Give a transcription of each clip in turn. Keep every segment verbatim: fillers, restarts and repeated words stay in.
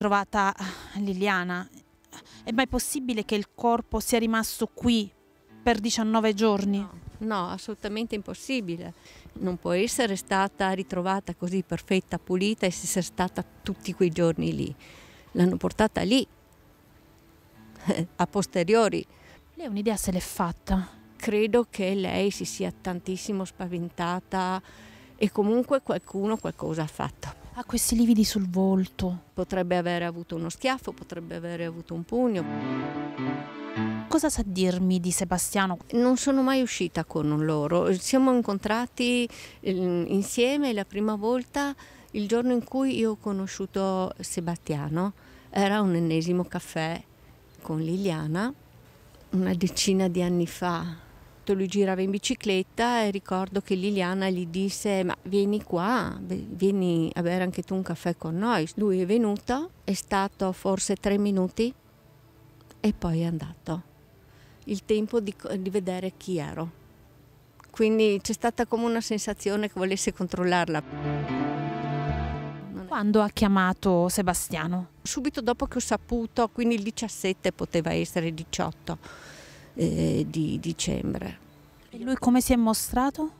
Trovata Liliana. È mai possibile che il corpo sia rimasto qui per diciannove giorni? No, no, assolutamente impossibile. Non può essere stata ritrovata così perfetta, pulita e essere stata tutti quei giorni lì. L'hanno portata lì, a posteriori. Lei un'idea se l'è fatta? Credo che lei si sia tantissimo spaventata e comunque qualcuno qualcosa ha fatto. Ha questi lividi sul volto. Potrebbe aver avuto uno schiaffo, potrebbe aver avuto un pugno. Cosa sa dirmi di Sebastiano? Non sono mai uscita con loro. Ci siamo incontrati insieme la prima volta il giorno in cui io ho conosciuto Sebastiano. Era un ennesimo caffè con Liliana una decina di anni fa. Lui girava in bicicletta e ricordo che Liliana gli disse: ma vieni qua, vieni a bere anche tu un caffè con noi. Lui è venuto, è stato forse tre minuti e poi è andato. Il tempo di, di vedere chi ero. Quindi c'è stata come una sensazione che volesse controllarla. Quando ha chiamato Sebastiano? Subito dopo che ho saputo, quindi il diciassette, poteva essere il diciotto. Eh, di dicembre. E lui come si è mostrato?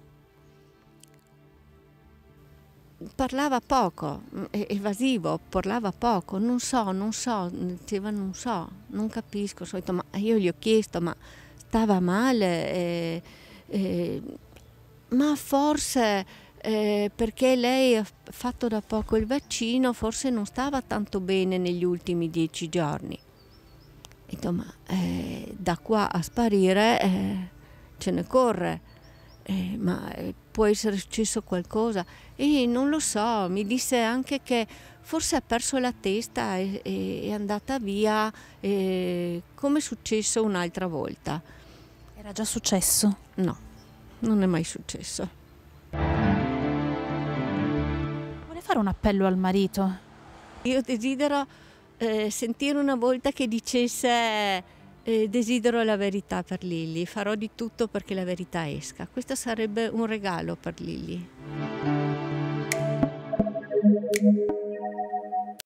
Parlava poco, evasivo, parlava poco, non so, non so, diceva non so, non capisco, solito, ma io gli ho chiesto, ma stava male, eh, eh, ma forse eh, perché lei ha fatto da poco il vaccino, forse non stava tanto bene negli ultimi dieci giorni. E dico, ma eh, da qua a sparire eh, ce ne corre, eh, ma eh, può essere successo qualcosa. E non lo so, mi disse anche che forse ha perso la testa e, e è andata via, eh, come è successo un'altra volta. Era già successo? No, non è mai successo. Vuole fare un appello al marito? Io desidero... Eh, sentire una volta che dicesse eh, desidero la verità per Lily, farò di tutto perché la verità esca. Questo sarebbe un regalo per Lily.